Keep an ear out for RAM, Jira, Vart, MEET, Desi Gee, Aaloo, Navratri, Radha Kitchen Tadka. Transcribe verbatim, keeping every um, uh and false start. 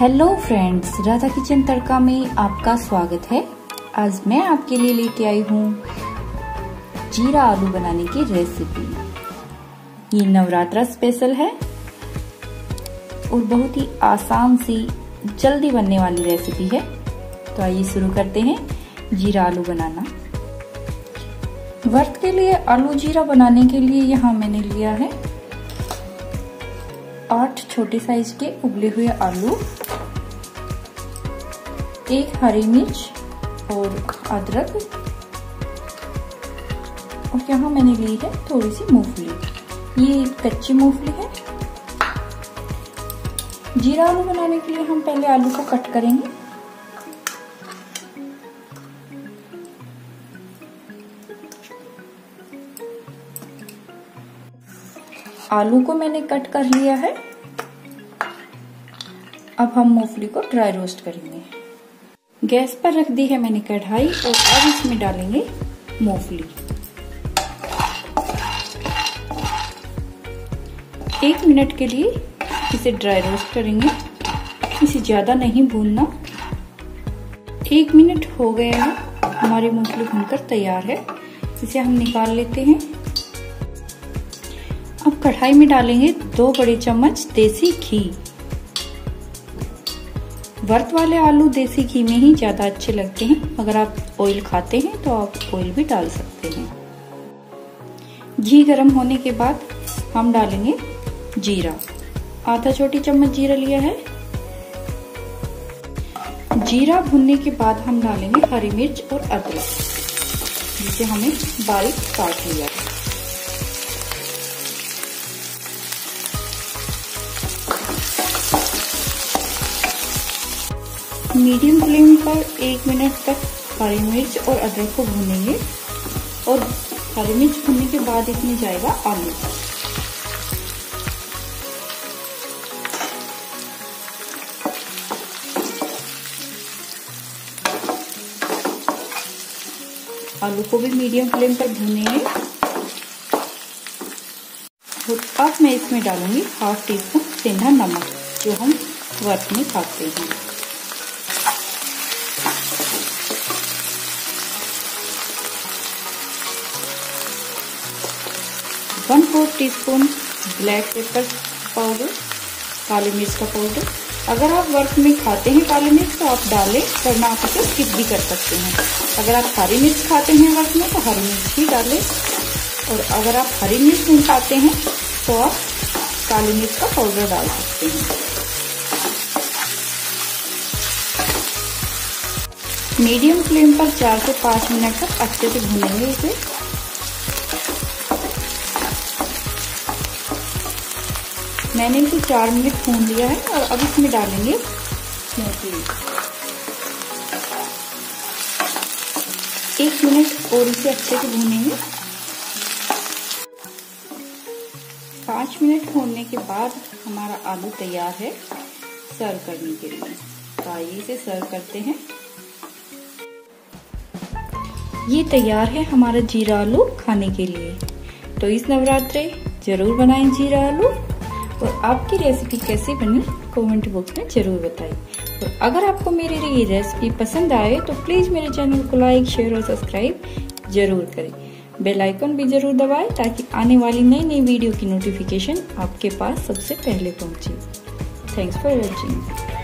Hello friends, Radha kitchen तड़का में आपका स्वागत है। आज मैं आपके लिए लेके आई हूँ जीरा आलू बनाने की रेसिपी। ये नवरात्रा स्पेशल है और बहुत ही आसान सी जल्दी बनने वाली रेसिपी है। तो आइए शुरू करते हैं जीरा आलू बनाना। व्रत के लिए आलू जीरा बनाने के लिए यहाँ मैंने लिया है आठ छोटे साइज के उबले हुए आलू, एक हरी मिर्च और अदरक, और यहाँ मैंने ली है थोड़ी सी मूंगफली। ये कच्ची मूंगफली है। जीरा आलू बनाने के लिए हम पहले आलू को कट करेंगे। आलू को मैंने कट कर लिया है। अब हम मूंगफली को ड्राई रोस्ट करेंगे। गैस पर रख दी है मैंने कढ़ाई और अब इसमें डालेंगे मूंगफली। एक मिनट के लिए इसे ड्राई रोस्ट करेंगे। इसे ज्यादा नहीं भूनना। एक मिनट हो गया है, हमारी मूंगफली भूनकर तैयार है। इसे हम निकाल लेते हैं। अब कढ़ाई में डालेंगे दो बड़े चम्मच देसी घी। व्रत वाले आलू देसी घी में ही ज्यादा अच्छे लगते हैं। अगर आप ऑयल खाते हैं तो आप ऑयल भी डाल सकते हैं। घी गर्म होने के बाद हम डालेंगे जीरा। आधा छोटी चम्मच जीरा लिया है। जीरा भुनने के बाद हम डालेंगे हरी मिर्च और अदरक, जिसे हमें बारीक काट लिया है। मीडियम फ्लेम पर एक मिनट तक हरी मिर्च और अदरक को भूनेंगे। और हरी मिर्च भूनने के बाद इसमें जाएगा आलू। आलू को भी मीडियम फ्लेम पर भूनेंगे। और अब मैं इसमें डालूंगी हाफ टी स्पून सेंधा नमक, जो हम व्रत में खाते हैं। One four teaspoon black pepper powder, काली मिर्च का पाउडर। अगर आप व्रत में खाते हैं काली मिर्च तो आप डालें, वरना आप इसे स्किप भी कर सकते हैं। अगर आप हरी मिर्च खाते हैं व्रत में तो हरी मिर्च ही डालें, और अगर आप हरी मिर्च नहीं खाते हैं तो आप काली मिर्च का पाउडर डाल सकते हैं। मीडियम फ्लेम पर चार से पाँच मिनट तक अच्छे से भूनेंगे इसे। मैंने इसे चार मिनट भून लिया है और अब इसमें डालेंगे मूंगफली। एक मिनट और इसे अच्छे से भूनेंगे। पाँच मिनट भूनने के बाद हमारा आलू तैयार है सर्व करने के लिए। तो आइए इसे सर्व करते हैं। ये तैयार है हमारा जीरा आलू खाने के लिए। तो इस नवरात्रि जरूर बनाएं जीरा आलू। और आपकी रेसिपी कैसी बनी कमेंट बॉक्स में जरूर बताएं। और अगर आपको मेरी ये रेसिपी पसंद आए तो प्लीज़ मेरे चैनल को लाइक, शेयर और सब्सक्राइब जरूर करें। बेल आइकन भी जरूर दबाएं ताकि आने वाली नई नई वीडियो की नोटिफिकेशन आपके पास सबसे पहले पहुंचे। Thanks for watching.